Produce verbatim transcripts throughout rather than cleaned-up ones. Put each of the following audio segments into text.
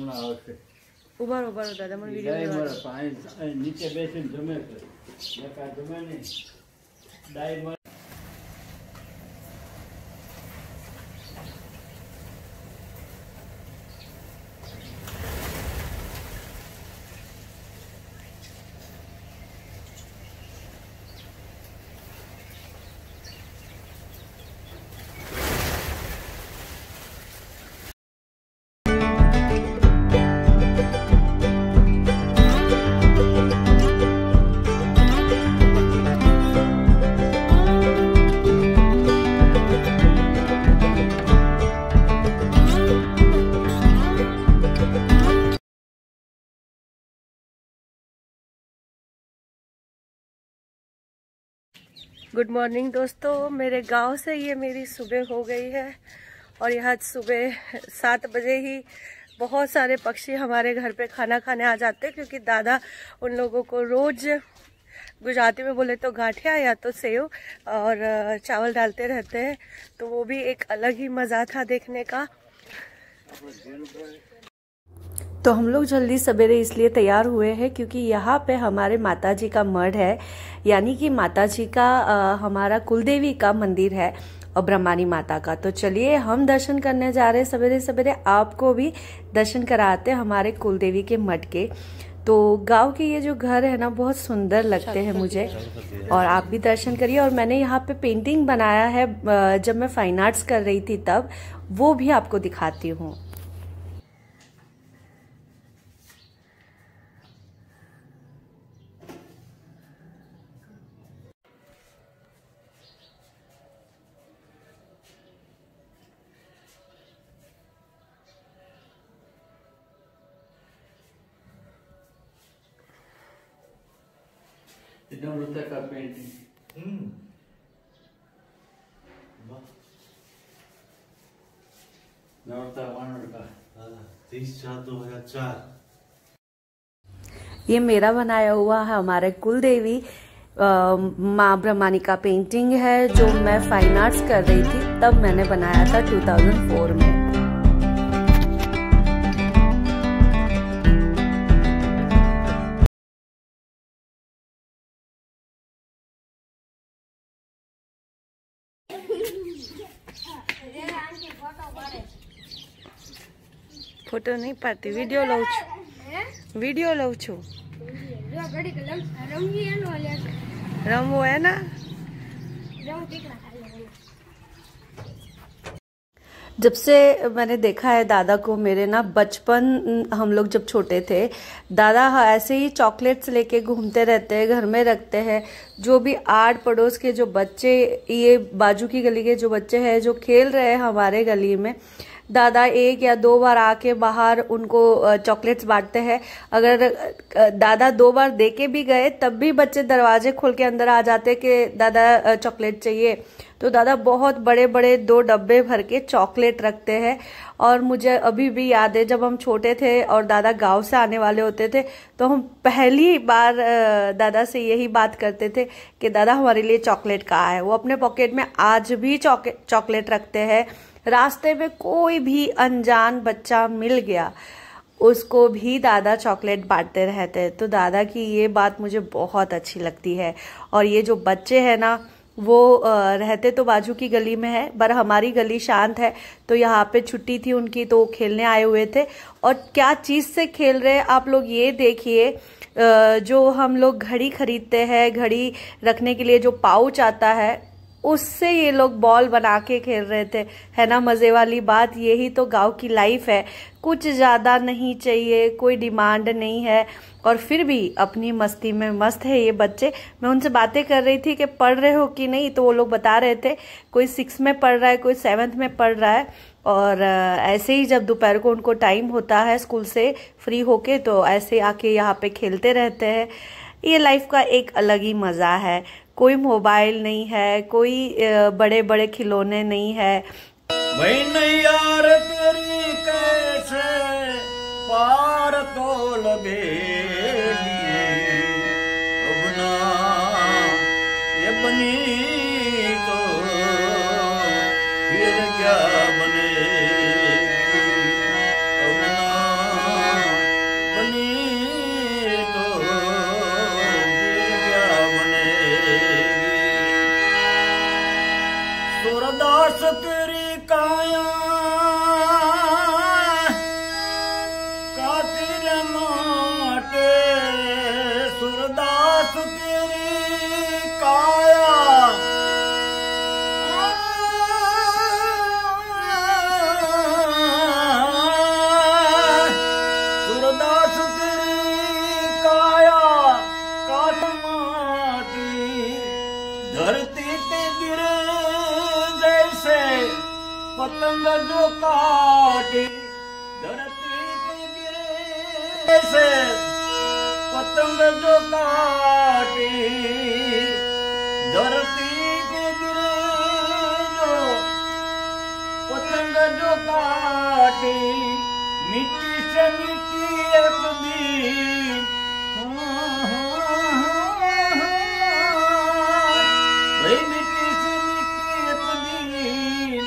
उभा उभा दादा मन वीडियो नीचे बेसीन जमे छे नका जमे नहीं डाई मार गुड मॉर्निंग दोस्तों, मेरे गांव से ये मेरी सुबह हो गई है और यहाँ सुबह सात बजे ही बहुत सारे पक्षी हमारे घर पे खाना खाने आ जाते हैं क्योंकि दादा उन लोगों को रोज़ गुजराती में बोले तो गाठिया या तो सेव और चावल डालते रहते हैं, तो वो भी एक अलग ही मज़ा था देखने का। तो हम लोग जल्दी सवेरे इसलिए तैयार हुए हैं क्योंकि यहाँ पे हमारे माताजी का मढ़ है, यानी कि माताजी का आ, हमारा कुलदेवी का मंदिर है और ब्रह्मानी माता का। तो चलिए हम दर्शन करने जा रहे हैं सवेरे सवेरे, आपको भी दर्शन कराते हैं हमारे कुलदेवी के मठ के। तो गांव के ये जो घर है ना, बहुत सुंदर लगते हैं मुझे, और आप भी दर्शन करिए। और मैंने यहाँ पे पेंटिंग बनाया है जब मैं फाइन आर्ट्स कर रही थी, तब वो भी आपको दिखाती हूँ। का पेंटिंग तीस चार दो हजार चार, ये मेरा बनाया हुआ है हमारे कुलदेवी माँ ब्रह्मानी का पेंटिंग है जो मैं फाइन आर्ट्स कर रही थी तब मैंने बनाया था दो हजार चार में। फोटो नहीं पाती, वीडियो लव छू वीडियो लव छू रमो है ना। जब से मैंने देखा है दादा को, मेरे ना बचपन हम लोग जब छोटे थे, दादा ऐसे ही चॉकलेट्स लेके घूमते रहते हैं, घर में रखते हैं। जो भी आड़ पड़ोस के जो बच्चे, ये बाजू की गली के जो बच्चे हैं जो खेल रहे हैं हमारे गली में, दादा एक या दो बार आके बाहर उनको चॉकलेट्स बांटते हैं। अगर दादा दो बार देके भी गए तब भी बच्चे दरवाजे खोल के अंदर आ जाते कि दादा चॉकलेट चाहिए, तो दादा बहुत बड़े बड़े दो डब्बे भर के चॉकलेट रखते हैं। और मुझे अभी भी याद है जब हम छोटे थे और दादा गांव से आने वाले होते थे, तो हम पहली बार दादा से यही बात करते थे कि दादा हमारे लिए चॉकलेट कहाँ है। वो अपने पॉकेट में आज भी चॉकलेट रखते हैं। रास्ते में कोई भी अनजान बच्चा मिल गया, उसको भी दादा चॉकलेट बांटते रहते हैं। तो दादा की ये बात मुझे बहुत अच्छी लगती है। और ये जो बच्चे हैं ना, वो रहते तो बाजू की गली में है, पर हमारी गली शांत है, तो यहाँ पे छुट्टी थी उनकी, तो खेलने आए हुए थे। और क्या चीज़ से खेल रहे आप लोग ये देखिए। जो हम लोग घड़ी खरीदते हैं, घड़ी रखने के लिए जो पाउच आता है, उससे ये लोग बॉल बना के खेल रहे थे। है ना मज़े वाली बात, यही तो गांव की लाइफ है। कुछ ज़्यादा नहीं चाहिए, कोई डिमांड नहीं है, और फिर भी अपनी मस्ती में मस्त है ये बच्चे। मैं उनसे बातें कर रही थी कि पढ़ रहे हो कि नहीं, तो वो लोग बता रहे थे कोई सिक्स में पढ़ रहा है, कोई सेवन्थ में पढ़ रहा है। और ऐसे ही जब दोपहर को उनको टाइम होता है स्कूल से फ्री होके, तो ऐसे आके यहाँ पे खेलते रहते हैं। ये लाइफ का एक अलग ही मज़ा है। कोई मोबाइल नहीं है, कोई बड़े बड़े खिलौने नहीं है। यार तेरी कैसे पार तो लगे ये बनी तो फिर क्या बने ऐसे पतंग जो काटी धरती पे गिरे, जो पतंग जो काटी मिट्टी से मिट्टी एक दिन भाई मिट्टी से मिट्टी एक दिन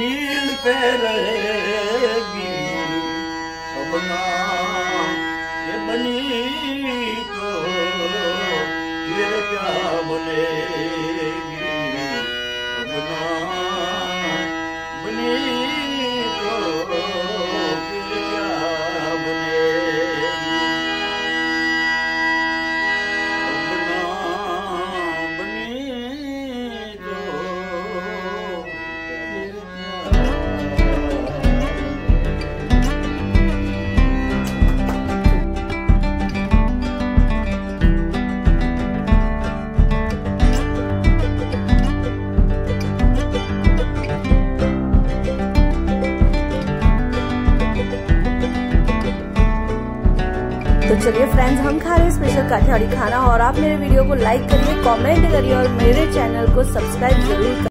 मील पे रहेगी अपना ये बनी तो ये क्या बनेगी अपना बनी तो ये क्या बनेगी अपना बनी तो ये क्या। तो चलिए फ्रेंड्स, हम खा रहे हैं स्पेशल काठियावाड़ी खाना और आप मेरे वीडियो को लाइक करिए, कमेंट करिए और मेरे चैनल को सब्सक्राइब जरूर करिए।